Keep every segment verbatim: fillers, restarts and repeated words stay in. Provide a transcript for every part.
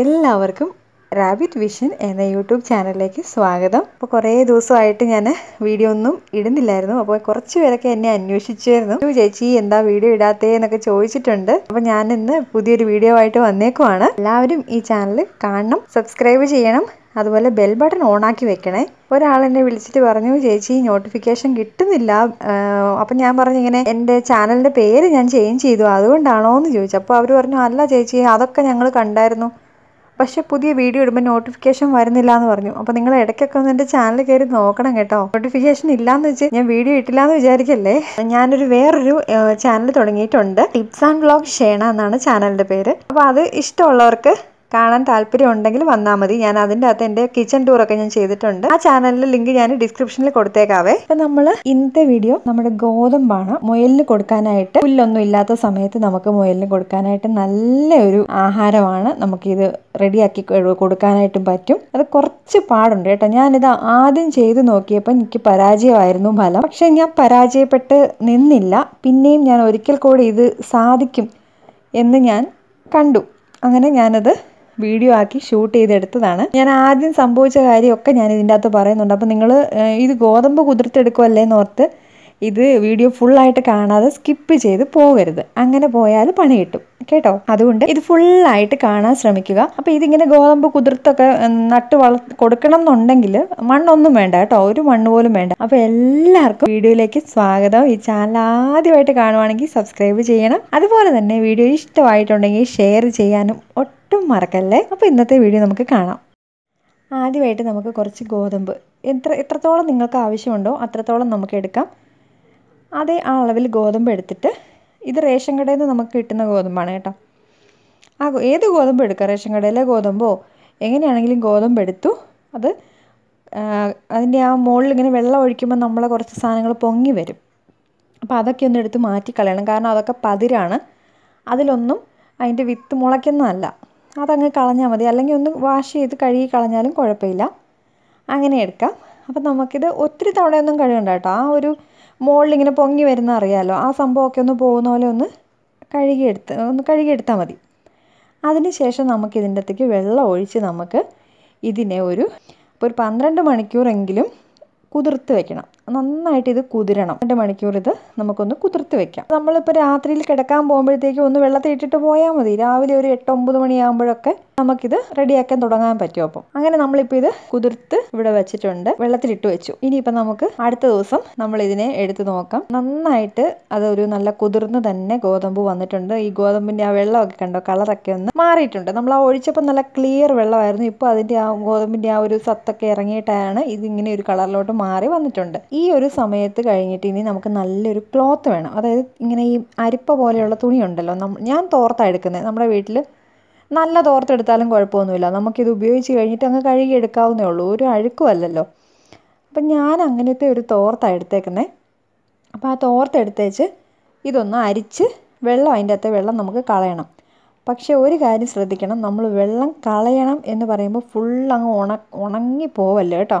എല്ലാവർക്കും rabbit vision എന്ന YouTube ചാനലിലേക്ക് സ്വാഗതം. അപ്പോൾ കുറേ ദിവസമായിട്ട് ഞാൻ വീഡിയോ ഒന്നും ഇടുന്നില്ലായിരുന്നു. അപ്പോൾ കുറച്ച് പേരൊക്കെ എന്നെ അന്വേഷിച്ചായിരുന്നു, ചേച്ചി എന്താ വീഡിയോ ഇടാത്തേ എന്നൊക്കെ ചോദിച്ചിട്ടുണ്ട്. അപ്പോൾ ഞാൻ ഇന്ന് പുതിയൊരു വീഡിയോ ആയിട്ട് വന്നേക്കുവാണ്. എല്ലാവരും ഈ ചാനൽ കാണണം, സബ്സ്ക്രൈബ് ചെയ്യണം, അതുപോലെ ബെൽ ബട്ടൺ ഓണാക്കി വെക്കണേ. ഒരാൾ എന്നെ വിളിച്ചിട്ട് പറഞ്ഞു, ചേച്ചി നോട്ടിഫിക്കേഷൻ കിട്ടുന്നില്ല. അപ്പം ഞാൻ പറഞ്ഞു, ഇങ്ങനെ എൻ്റെ ചാനലിൻ്റെ പേര് ഞാൻ ചേഞ്ച് ചെയ്തു, അതുകൊണ്ടാണോ എന്ന് ചോദിച്ചു. അപ്പോൾ അവർ പറഞ്ഞു, അല്ല ചേച്ചി അതൊക്കെ ഞങ്ങൾ കണ്ടായിരുന്നു, പക്ഷെ പുതിയ വീഡിയോ ഇടുമ്പോൾ നോട്ടിഫിക്കേഷൻ വരുന്നില്ല എന്ന് പറഞ്ഞു. അപ്പോൾ നിങ്ങൾ ഇടയ്ക്കൊക്കെ ഒന്ന് എൻ്റെ ചാനൽ കയറി നോക്കണം കേട്ടോ. നോട്ടിഫിക്കേഷൻ ഇല്ലാന്ന് വെച്ച് ഞാൻ വീഡിയോ ഇട്ടില്ല എന്ന് വിചാരിക്കല്ലേ. ഞാനൊരു വേറൊരു ചാനൽ തുടങ്ങിയിട്ടുണ്ട്, ടിപ്സ് ആൻഡ് വ്ളോഗ് ഷേണ എന്നാണ് ചാനലിൻ്റെ പേര്. അപ്പോൾ അത് ഇഷ്ടമുള്ളവർക്ക് കാണാൻ താല്പര്യം ഉണ്ടെങ്കിൽ വന്നാൽ മതി. ഞാൻ അതിൻ്റെ അകത്ത് എൻ്റെ കിച്ചൺ ടൂറൊക്കെ ഞാൻ ചെയ്തിട്ടുണ്ട്. ആ ചാനലിൻ്റെ ലിങ്ക് ഞാൻ ഡിസ്ക്രിപ്ഷനിൽ കൊടുത്തേക്കാവേ. അപ്പം നമ്മൾ ഇന്നത്തെ വീഡിയോ നമ്മുടെ ഗോതമ്പാണ്. മുയലിന് കൊടുക്കാനായിട്ട്, പുല്ലൊന്നും ഇല്ലാത്ത സമയത്ത് നമുക്ക് മുയലിന് കൊടുക്കാനായിട്ട് നല്ലൊരു ആഹാരമാണ്. നമുക്കിത് റെഡിയാക്കി കൊടുക്കാനായിട്ടും പറ്റും. അത് കുറച്ച് പാടുണ്ട് കേട്ടോ. ഞാനിത് ആദ്യം ചെയ്ത് നോക്കിയപ്പോൾ എനിക്ക് പരാജയമായിരുന്നു ഫലം. പക്ഷെ ഞാൻ പരാജയപ്പെട്ട് നിന്നില്ല. പിന്നെയും ഞാൻ ഒരിക്കൽ കൂടി ഇത് സാധിക്കും എന്ന് ഞാൻ കണ്ടു. അങ്ങനെ ഞാനത് വീഡിയോ ആക്കി ഷൂട്ട് ചെയ്തെടുത്തതാണ്. ഞാൻ ആദ്യം സംഭവിച്ച കാര്യമൊക്കെ ഞാൻ ഇതിൻ്റെ അകത്ത് പറയുന്നുണ്ട്. അപ്പോൾ നിങ്ങൾ ഇത് ഗോതമ്പ് കുതിർത്തെടുക്കുമല്ലേന്ന് ഓർത്ത് ഇത് വീഡിയോ ഫുള്ളായിട്ട് കാണാതെ സ്കിപ്പ് ചെയ്ത് പോകരുത്. അങ്ങനെ പോയാൽ പണി കിട്ടും കേട്ടോ. അതുകൊണ്ട് ഇത് ഫുള്ളായിട്ട് കാണാൻ ശ്രമിക്കുക. അപ്പോൾ ഇതിങ്ങനെ ഗോതമ്പ് കുതിർത്തൊക്കെ നട്ട് വള കൊടുക്കണം എന്നുണ്ടെങ്കിൽ മണ്ണൊന്നും വേണ്ട കേട്ടോ, ഒരു മണ്ണ് പോലും വേണ്ട. അപ്പോൾ എല്ലാവർക്കും വീഡിയോയിലേക്ക് സ്വാഗതം. ഈ ചാനൽ ആദ്യമായിട്ട് കാണുവാണെങ്കിൽ സബ്സ്ക്രൈബ് ചെയ്യണം. അതുപോലെ തന്നെ വീഡിയോ ഇഷ്ടമായിട്ടുണ്ടെങ്കിൽ ഷെയർ ചെയ്യാനും ഒട്ടും മറക്കല്ലേ. അപ്പോൾ ഇന്നത്തെ വീഡിയോ നമുക്ക് കാണാം. ആദ്യമായിട്ട് നമുക്ക് കുറച്ച് ഗോതമ്പ്, എത്ര എത്രത്തോളം നിങ്ങൾക്ക് ആവശ്യമുണ്ടോ അത്രത്തോളം നമുക്ക് എടുക്കാം. അതേ ആ അളവിൽ ഗോതമ്പ് എടുത്തിട്ട്, ഇത് റേഷൻ കടയിൽ നിന്ന് നമുക്ക് കിട്ടുന്ന ഗോതമ്പാണ് കേട്ടോ. ആ ഏത് ഗോതമ്പ് എടുക്കുക, റേഷൻ കടയിലെ ഗോതമ്പോ എങ്ങനെയാണെങ്കിലും ഗോതമ്പ് എടുത്തു. അത് അതിൻ്റെ ആ മുകളിൽ ഇങ്ങനെ വെള്ളം ഒഴിക്കുമ്പോൾ നമ്മളെ കുറച്ച് സാധനങ്ങൾ പൊങ്ങി വരും. അപ്പോൾ അതൊക്കെ ഒന്ന് എടുത്ത് മാറ്റിക്കളയണം, കാരണം അതൊക്കെ പതിരാണ്. അതിലൊന്നും അതിൻ്റെ വിത്ത് മുളയ്ക്കുന്നതല്ല, അതങ്ങ് കളഞ്ഞാൽ മതി. അല്ലെങ്കിൽ ഒന്ന് വാഷ് ചെയ്ത് കഴുകി കളഞ്ഞാലും കുഴപ്പമില്ല, അങ്ങനെ എടുക്കാം. അപ്പം നമുക്കിത് ഒത്തിരി തവണയൊന്നും കഴുകണ്ട കേട്ടോ. ആ ഒരു മോളിലിങ്ങനെ പൊങ്ങി വരുന്ന അറിയാമല്ലോ, ആ സംഭവമൊക്കെ ഒന്ന് പോകുന്ന പോലെ ഒന്ന് കഴുകിയെടുത്ത് ഒന്ന് കഴുകിയെടുത്താൽ മതി. അതിനുശേഷം നമുക്കിതിൻ്റെ അകത്തേക്ക് വെള്ളം ഒഴിച്ച് നമുക്ക് ഇതിനെ ഒരു ഇപ്പോൾ ഒരു പന്ത്രണ്ട് മണിക്കൂറെങ്കിലും കുതിർത്ത് വെക്കണം. നന്നായിട്ട് ഇത് കുതിരണം. രണ്ട് മണിക്കൂർ ഇത് നമുക്കൊന്ന് കുതിർത്ത് വെക്കാം. നമ്മളിപ്പോൾ രാത്രിയിൽ കിടക്കാൻ പോകുമ്പോഴത്തേക്കും ഒന്ന് വെള്ളത്തിൽ ഇട്ടിട്ട് പോയാൽ മതി. രാവിലെ ഒരു എട്ട് ഒമ്പത് മണിയാകുമ്പോഴൊക്കെ നമുക്കിത് റെഡിയാക്കാൻ തുടങ്ങാൻ പറ്റും. അപ്പം അങ്ങനെ നമ്മളിപ്പോൾ ഇത് കുതിർത്ത് ഇവിടെ വെച്ചിട്ടുണ്ട്, വെള്ളത്തിലിട്ട് വെച്ചു. ഇനിയിപ്പോൾ നമുക്ക് അടുത്ത ദിവസം നമ്മളിതിനെ എടുത്ത് നോക്കാം. നന്നായിട്ട് അതൊരു നല്ല കുതിർന്ന് തന്നെ ഗോതമ്പ് വന്നിട്ടുണ്ട്. ഈ ഗോതമ്പിൻ്റെ ആ വെള്ളമൊക്കെ കണ്ടോ, കളറൊക്കെ ഒന്ന് മാറിയിട്ടുണ്ട്. നമ്മൾ ആ ഒഴിച്ചപ്പോൾ നല്ല ക്ലിയർ വെള്ളമായിരുന്നു. ഇപ്പോൾ അതിൻ്റെ ആ ഗോതമ്പിൻ്റെ ആ ഒരു സത്തൊക്കെ ഇറങ്ങിയിട്ടാണ് ഇതിങ്ങനെ ഒരു കളറിലോട്ട് മാറി വന്നിട്ടുണ്ട്. ഈ ഒരു സമയത്ത് കഴിഞ്ഞിട്ട് ഇനി നമുക്ക് നല്ലൊരു ക്ലോത്ത് വേണം. അതായത് ഇങ്ങനെ ഈ അരിപ്പ പോലെയുള്ള തുണി ഉണ്ടല്ലോ, ഞാൻ തോർത്താണ് എടുക്കുന്നത്. നമ്മുടെ വീട്ടിൽ നല്ല തോർത്തെടുത്താലും കുഴപ്പമൊന്നുമില്ല, നമുക്കിത് ഉപയോഗിച്ച് കഴിഞ്ഞിട്ട് അങ്ങ് കഴുകിയെടുക്കാവുന്നേ ഉള്ളൂ, ഒരു അഴുക്കുമല്ലല്ലോ. അപ്പം ഞാൻ അങ്ങനത്തെ ഒരു തോർത്താണ് എടുത്തേക്കുന്നത്. അപ്പോൾ ആ തോർത്തെടുത്തേച്ച് ഇതൊന്ന് അരിച്ച് വെള്ളം, അതിൻ്റെ അകത്തെ വെള്ളം നമുക്ക് കളയണം. പക്ഷേ ഒരു കാര്യം ശ്രദ്ധിക്കണം, നമ്മൾ വെള്ളം കളയണം എന്ന് പറയുമ്പോൾ ഫുള്ളങ്ങ് ഉണ ഉണങ്ങി പോവല്ലോ കേട്ടോ.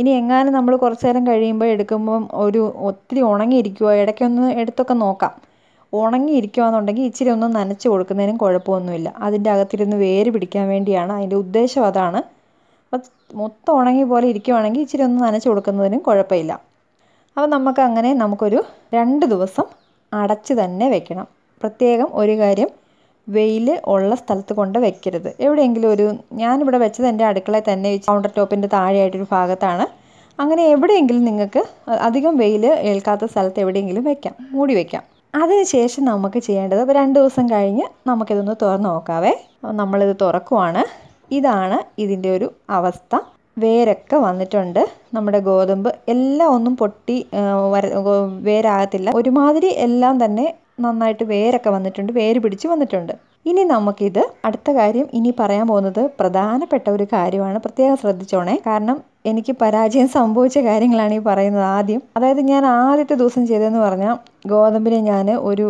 ഇനി എങ്ങാനും നമ്മൾ കുറച്ച് നേരം കഴിയുമ്പോൾ എടുക്കുമ്പം ഒരു ഒത്തിരി ഉണങ്ങിയിരിക്കുമോ, ഇടയ്ക്കൊന്ന് എടുത്തൊക്കെ നോക്കാം. ഉണങ്ങിയിരിക്കുകയെന്നുണ്ടെങ്കിൽ ഇച്ചിരി ഒന്ന് നനച്ച് കൊടുക്കുന്നതിനും കുഴപ്പമൊന്നുമില്ല. അതിൻ്റെ അകത്തിരുന്ന് വേര് പിടിക്കാൻ വേണ്ടിയാണ് അതിൻ്റെ ഉദ്ദേശം, അതാണ്. അപ്പം മൊത്തം ഉണങ്ങി പോലെ ഇരിക്കുകയാണെങ്കിൽ ഇച്ചിരി ഒന്ന് നനച്ച് കൊടുക്കുന്നതിനും കുഴപ്പമില്ല. അപ്പം നമുക്ക് അങ്ങനെ നമുക്കൊരു രണ്ട് ദിവസം അടച്ച് തന്നെ വെക്കണം. പ്രത്യേകം ഒരു കാര്യം, വെയിൽ ഉള്ള സ്ഥലത്ത് കൊണ്ട് വെക്കരുത്. എവിടെയെങ്കിലും ഒരു, ഞാനിവിടെ വെച്ചത് എൻ്റെ അടുക്കളയിൽ തന്നെ കൗണ്ടർ ടോപ്പിൻ്റെ താഴെയായിട്ടൊരു ഭാഗത്താണ്. അങ്ങനെ എവിടെയെങ്കിലും നിങ്ങൾക്ക് അധികം വെയിൽ ഏൽക്കാത്ത സ്ഥലത്ത് എവിടെയെങ്കിലും വെക്കാം, മൂടി വെക്കാം. അതിനുശേഷം നമുക്ക് ചെയ്യേണ്ടത്, ഇപ്പോൾ രണ്ട് ദിവസം കഴിഞ്ഞ് നമുക്കിതൊന്ന് തുറന്ന് നോക്കാവേ. നമ്മളിത് തുറക്കുവാണ്. ഇതാണ് ഇതിൻ്റെ ഒരു അവസ്ഥ. വേരൊക്കെ വന്നിട്ടുണ്ട്. നമ്മുടെ ഗോതമ്പ് എല്ലാം ഒന്നും പൊട്ടി വേരാകത്തില്ല, ഒരുമാതിരി എല്ലാം തന്നെ നന്നായിട്ട് വേരൊക്കെ വന്നിട്ടുണ്ട്, വേര് പിടിച്ച് വന്നിട്ടുണ്ട്. ഇനി നമുക്കിത്, അടുത്ത കാര്യം ഇനി പറയാൻ പോകുന്നത് പ്രധാനപ്പെട്ട ഒരു കാര്യമാണ്, പ്രത്യേകം ശ്രദ്ധിച്ചോണേ. കാരണം എനിക്ക് പരാജയം സംഭവിച്ച കാര്യങ്ങളാണ് ഈ പറയുന്നത്. ആദ്യം അതായത് ഞാൻ ആദ്യത്തെ ദിവസം ചെയ്തതെന്ന് പറഞ്ഞാൽ ഗോതമ്പിനെ ഞാൻ ഒരു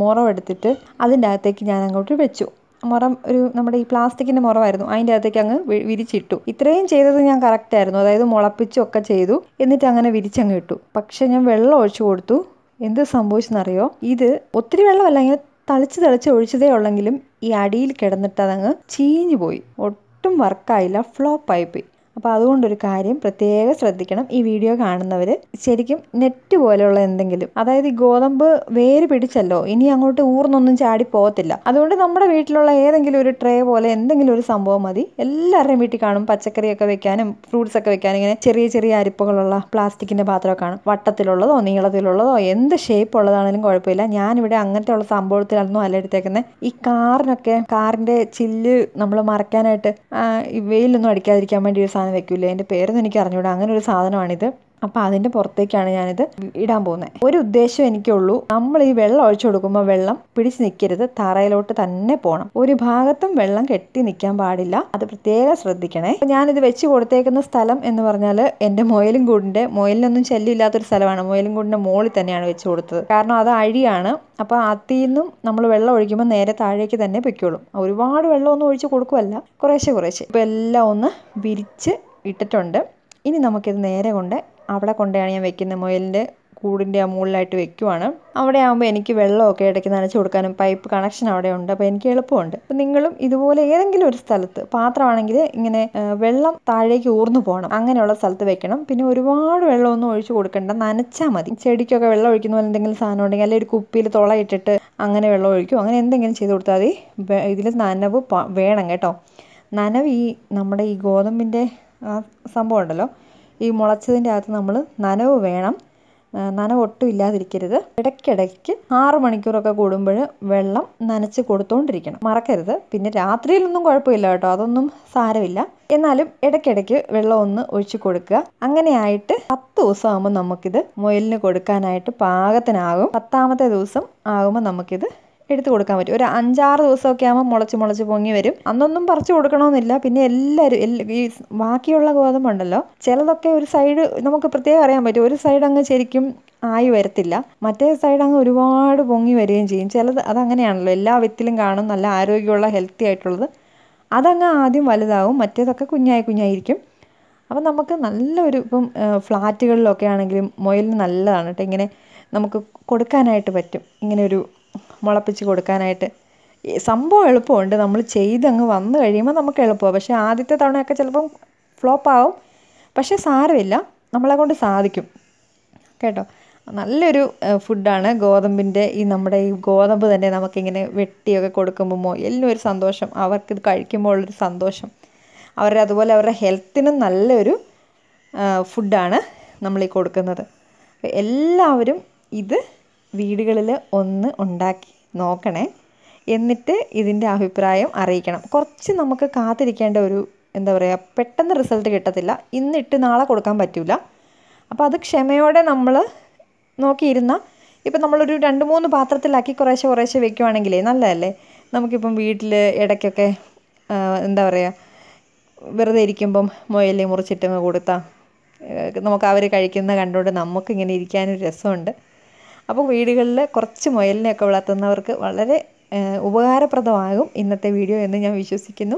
മുറവെടുത്തിട്ട് അതിൻ്റെ അകത്തേക്ക് ഞാൻ അങ്ങോട്ട് വെച്ചു. മുറം ഒരു നമ്മുടെ ഈ പ്ലാസ്റ്റിക്കിൻ്റെ മുറമായിരുന്നു, അതിൻ്റെ അകത്തേക്ക് അങ്ങ് വിരിച്ചിട്ടു. ഇത്രയും ചെയ്തത് ഞാൻ കറക്റ്റായിരുന്നു, അതായത് മുളപ്പിച്ചൊക്കെ ചെയ്തു, എന്നിട്ട് അങ്ങനെ വിരിച്ചങ്ങ് ഇട്ടു. പക്ഷേ ഞാൻ വെള്ളം ഒഴിച്ചു കൊടുത്തു. എന്ത് സംഭവിച്ചെന്നറിയോ, ഇത് ഒത്തിരി വെള്ളമല്ല, ഇങ്ങനെ തളിച്ച് തളിച്ച് ഒഴിച്ചതേ ഉള്ളെങ്കിലും ഈ അടിയിൽ കിടന്നിട്ട് അതങ്ങ് ചീഞ്ഞു പോയി, ഒട്ടും വർക്കായില്ല, ഫ്ലോപ്പായി പോയി. അപ്പോൾ അതുകൊണ്ടൊരു കാര്യം പ്രത്യേകം ശ്രദ്ധിക്കണം ഈ വീഡിയോ കാണുന്നവർ. ശരിക്കും നെറ്റ് പോലെയുള്ള എന്തെങ്കിലും, അതായത് ഈ ഗോതമ്പ് വേര് പിടിച്ചല്ലോ, ഇനി അങ്ങോട്ട് ഊർന്നൊന്നും ചാടി പോകത്തില്ല. അതുകൊണ്ട് നമ്മുടെ വീട്ടിലുള്ള ഏതെങ്കിലും ഒരു ട്രേ പോലെ എന്തെങ്കിലും ഒരു സംഭവം മതി. എല്ലാവരുടെയും വീട്ടിൽ കാണും, പച്ചക്കറിയൊക്കെ വെക്കാനും ഫ്രൂട്ട്സ് ഒക്കെ വെക്കാനും ഇങ്ങനെ ചെറിയ ചെറിയ അരിപ്പകളുള്ള പ്ലാസ്റ്റിക്കിൻ്റെ പാത്രമൊക്കെ കാണും. വട്ടത്തിലുള്ളതോ നീളത്തിലുള്ളതോ എന്ത് ഷേപ്പ് ഉള്ളതാണെങ്കിലും കുഴപ്പമില്ല. ഞാനിവിടെ അങ്ങനത്തെ ഉള്ള സംഭവത്തിലൊന്നും അല്ല എടുത്തേക്കുന്നത്. ഈ കാറിനൊക്കെ കാറിൻ്റെ ചില്ല് നമ്മൾ മറയ്ക്കാനായിട്ട് വെയിലൊന്നും അടിക്കാതിരിക്കാൻ വേണ്ടി ഒരു വെക്കൂലേ, എൻ്റെ പേരൊന്നും എനിക്ക് അറിഞ്ഞൂടാ, അങ്ങനെ ഒരു സാധനമാണിത്. അപ്പം അതിൻ്റെ പുറത്തേക്കാണ് ഞാനിത് ഇടാൻ പോകുന്നത്. ഒരു ഉദ്ദേശം എനിക്കുള്ളൂ, നമ്മൾ ഈ വെള്ളം ഒഴിച്ചു കൊടുക്കുമ്പോൾ വെള്ളം പിടിച്ച് നിൽക്കരുത്, തറയിലോട്ട് തന്നെ പോകണം. ഒരു ഭാഗത്തും വെള്ളം കെട്ടി നിൽക്കാൻ പാടില്ല, അത് പ്രത്യേകം ശ്രദ്ധിക്കണേ. ഞാനിത് വെച്ച് കൊടുത്തേക്കുന്ന സ്ഥലം എന്ന് പറഞ്ഞാൽ എൻ്റെ മുയലും കൂടിൻ്റെ, മുയലിനൊന്നും ശല്യമില്ലാത്തൊരു സ്ഥലമാണ്, മുയലും കൂടിൻ്റെ മുകളിൽ തന്നെയാണ് വെച്ച് കൊടുത്തത്. കാരണം അത് അഴിയാണ്, അപ്പോൾ അതിൽ നിന്നും നമ്മൾ വെള്ളം ഒഴിക്കുമ്പോൾ നേരെ താഴേക്ക് തന്നെ പൊയ്ക്കോളും. ഒരുപാട് വെള്ളമൊന്നും ഒഴിച്ച് കൊടുക്കുമല്ല, കുറേശ്ശെ കുറേശ്ശെ. ഇപ്പോൾ എല്ലാം ഒന്ന് വിരിച്ച് ഇട്ടിട്ടുണ്ട്. ഇനി നമുക്കിത് നേരെ കൊണ്ട് അവിടെ കൊണ്ടാണ് ഞാൻ വെക്കുന്നത്, മുയലിൻ്റെ കൂടിൻ്റെ ആ മുകളിലായിട്ട് വെക്കുവാണ്. അവിടെ ആകുമ്പോൾ എനിക്ക് വെള്ളമൊക്കെ ഇടയ്ക്ക് നനച്ചു കൊടുക്കാനും പൈപ്പ് കണക്ഷൻ അവിടെ ഉണ്ട്, അപ്പോൾ എനിക്ക് എളുപ്പമുണ്ട്. അപ്പോൾ നിങ്ങളും ഇതുപോലെ ഏതെങ്കിലും ഒരു സ്ഥലത്ത്, പാത്രമാണെങ്കിൽ ഇങ്ങനെ വെള്ളം താഴേക്ക് ഊർന്നു പോകണം, അങ്ങനെയുള്ള സ്ഥലത്ത് വെക്കണം. പിന്നെ ഒരുപാട് വെള്ളമൊന്നും ഒഴിച്ചു കൊടുക്കേണ്ട, നനച്ചാൽ മതി. ചെടിക്കൊക്കെ വെള്ളം ഒഴിക്കുന്ന പോലെ എന്തെങ്കിലും സാധനം ഉണ്ടെങ്കിൽ, അല്ലെങ്കിൽ ഒരു കുപ്പിയിൽ തുള ഇട്ടിട്ട് അങ്ങനെ വെള്ളം ഒഴിക്കും, അങ്ങനെ എന്തെങ്കിലും ചെയ്ത് കൊടുത്താൽ മതി. ഇതിൽ നനവ് വേണം കേട്ടോ. നനവ് ഈ നമ്മുടെ ഈ ഗോതമ്പിൻ്റെ സംഭവം ഉണ്ടല്ലോ, ഈ മുളച്ചതിൻ്റെ അകത്ത് നമ്മൾ നനവ് വേണം, നനവ് ഒട്ടും ഇല്ലാതിരിക്കരുത്. ഇടയ്ക്കിടയ്ക്ക് ആറ് മണിക്കൂറൊക്കെ കൂടുമ്പോൾ വെള്ളം നനച്ച് കൊടുത്തുകൊണ്ടിരിക്കണം, മറക്കരുത്. പിന്നെ രാത്രിയിലൊന്നും കുഴപ്പമില്ല കേട്ടോ, അതൊന്നും സാരമില്ല. എന്നാലും ഇടയ്ക്കിടയ്ക്ക് വെള്ളം ഒന്ന് ഒഴിച്ചു കൊടുക്കുക. അങ്ങനെയായിട്ട് പത്ത് ദിവസം ആകുമ്പോൾ നമുക്കിത് മുയലിന് കൊടുക്കാനായിട്ട് പാകത്തിനാകും. പത്താമത്തെ ദിവസം ആകുമ്പോൾ നമുക്കിത് എടുത്തു കൊടുക്കാൻ പറ്റും. ഒരു അഞ്ചാറ് ദിവസമൊക്കെ ആകുമ്പോൾ മുളച്ച് മുളച്ച് പൊങ്ങി വരും. അന്നൊന്നും പറിച്ചു കൊടുക്കണമെന്നില്ല. പിന്നെ എല്ലാവരും ഈ ബാക്കിയുള്ള ഗോതമ്പുണ്ടല്ലോ, ചിലതൊക്കെ ഒരു സൈഡ് നമുക്ക് പ്രത്യേകം അറിയാൻ പറ്റും, ഒരു സൈഡ് അങ്ങ് ശരിക്കും ആയി വരത്തില്ല, മറ്റേ സൈഡ് അങ്ങ് ഒരുപാട് പൊങ്ങി വരികയും ചെയ്യും. ചിലത് അതങ്ങനെയാണല്ലോ, എല്ലാ വിത്തിലും കാണും നല്ല ആരോഗ്യമുള്ള ഹെൽത്തി ആയിട്ടുള്ളത്. അതങ്ങ് ആദ്യം വലുതാവും, മറ്റേതൊക്കെ കുഞ്ഞായി കുഞ്ഞായിരിക്കും. അപ്പം നമുക്ക് നല്ലൊരു ഇപ്പം ഫ്ലാറ്റുകളിലൊക്കെ ആണെങ്കിലും മുയലിന് നല്ലതാണ് കേട്ടോ, ഇങ്ങനെ നമുക്ക് കൊടുക്കാനായിട്ട് പറ്റും, ഇങ്ങനെ ഒരു മുളപ്പിച്ച് കൊടുക്കാനായിട്ട്. സംഭവം എളുപ്പമുണ്ട്, നമ്മൾ ചെയ്തങ്ങ് വന്നു കഴിയുമ്പോൾ നമുക്ക് എളുപ്പമാണ്. പക്ഷേ ആദ്യത്തെ തവണയൊക്കെ ചിലപ്പം ഫ്ലോപ്പാവും, പക്ഷേ സാരമില്ല, നമ്മളെ കൊണ്ട് സാധിക്കും കേട്ടോ. നല്ലൊരു ഫുഡാണ് ഗോതമ്പിൻ്റെ ഈ നമ്മുടെ ഈ ഗോതമ്പ് തന്നെ നമുക്കിങ്ങനെ വെട്ടിയൊക്കെ കൊടുക്കുമ്പോൾ മുയലിനും ഒരു സന്തോഷം, അവർക്കിത് കഴിക്കുമ്പോൾ ഉള്ളൊരു സന്തോഷം, അവരുടെ അതുപോലെ അവരുടെ ഹെൽത്തിനും നല്ലൊരു ഫുഡാണ് നമ്മളീ കൊടുക്കുന്നത്. എല്ലാവരും ഇത് വീടുകളിൽ ഒന്ന് ഉണ്ടാക്കി നോക്കണേ, എന്നിട്ട് ഇതിൻ്റെ അഭിപ്രായം അറിയിക്കണം. കുറച്ച് നമുക്ക് കാത്തിരിക്കേണ്ട ഒരു എന്താ പറയുക, പെട്ടെന്ന് റിസൾട്ട് കിട്ടത്തില്ല, ഇന്നിട്ട് നാളെ കൊടുക്കാൻ പറ്റില്ല. അപ്പോൾ അത് ക്ഷമയോടെ നമ്മൾ നോക്കിയിരുന്ന, ഇപ്പം നമ്മളൊരു രണ്ട് മൂന്ന് പാത്രത്തിലാക്കി കുറേശ്ശെ കുറേശ്ശെ വെക്കുവാണെങ്കിലേ നല്ലതല്ലേ. നമുക്കിപ്പം വീട്ടിൽ ഇടയ്ക്കൊക്കെ എന്താ പറയുക, വെറുതെ ഇരിക്കുമ്പം മുയലിൽ മുറിച്ചിട്ടങ്ങ് കൊടുത്താൽ നമുക്ക് അവർ കഴിക്കുന്ന കണ്ടുകൊണ്ട് നമുക്കിങ്ങനെ ഇരിക്കാനൊരു രസമുണ്ട്. അപ്പോൾ വീടുകളിൽ കുറച്ച് മുയലിനെയൊക്കെ വളർത്തുന്നവർക്ക് വളരെ ഉപകാരപ്രദമാകും ഇന്നത്തെ വീഡിയോ എന്ന് ഞാൻ വിശ്വസിക്കുന്നു.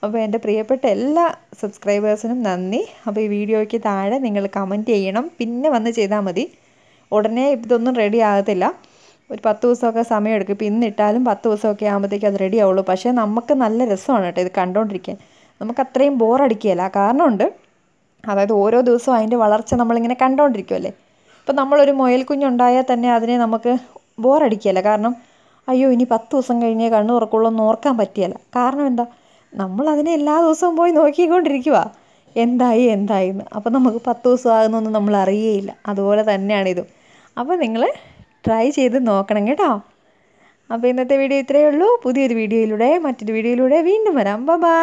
അപ്പോൾ എൻ്റെ പ്രിയപ്പെട്ട എല്ലാ സബ്സ്ക്രൈബേഴ്സിനും നന്ദി. അപ്പോൾ ഈ വീഡിയോയ്ക്ക് താഴെ നിങ്ങൾ കമൻറ്റ് ചെയ്യണം, പിന്നെ വന്ന് ചെയ്താൽ മതി. ഉടനെ ഇതൊന്നും റെഡി ആകത്തില്ല, ഒരു പത്ത് ദിവസമൊക്കെ സമയമെടുക്കും. ഇപ്പോൾ ഇന്നിട്ടാലും പത്ത് ദിവസമൊക്കെ ആകുമ്പോഴത്തേക്കും അത് റെഡി ആവുള്ളൂ. പക്ഷേ നമുക്ക് നല്ല രസമാണ് കേട്ടോ ഇത് കണ്ടുകൊണ്ടിരിക്കാൻ, നമുക്ക് അത്രയും ബോറടിക്കുകയില്ല. കാരണമുണ്ട്, അതായത് ഓരോ ദിവസവും അതിൻ്റെ വളർച്ച നമ്മളിങ്ങനെ കണ്ടുകൊണ്ടിരിക്കുമല്ലേ. ഇപ്പം നമ്മളൊരു മുയൽ കുഞ്ഞുണ്ടായാൽ തന്നെ അതിനെ നമുക്ക് ബോറടിക്കുകയില്ല. കാരണം അയ്യോ ഇനി പത്ത് ദിവസം കഴിഞ്ഞേ കണ്ണു തുറക്കുള്ളൂ എന്ന് ഓർക്കാൻ പറ്റിയല്ല. കാരണം എന്താ, നമ്മളതിനെ എല്ലാ ദിവസവും പോയി നോക്കിക്കൊണ്ടിരിക്കുക, എന്തായി എന്തായി എന്ന്. അപ്പം നമുക്ക് പത്ത് ദിവസം ആകുന്നൊന്നും നമ്മൾ അറിയേയില്ല. അതുപോലെ തന്നെയാണിതും. അപ്പോൾ നിങ്ങൾ ട്രൈ ചെയ്ത് നോക്കണം കേട്ടോ. അപ്പോൾ ഇന്നത്തെ വീഡിയോ ഇത്രയേ ഉള്ളൂ. പുതിയൊരു വീഡിയോയിലൂടെ മറ്റൊരു വീഡിയോയിലൂടെ വീണ്ടും വരാം. ബൈ.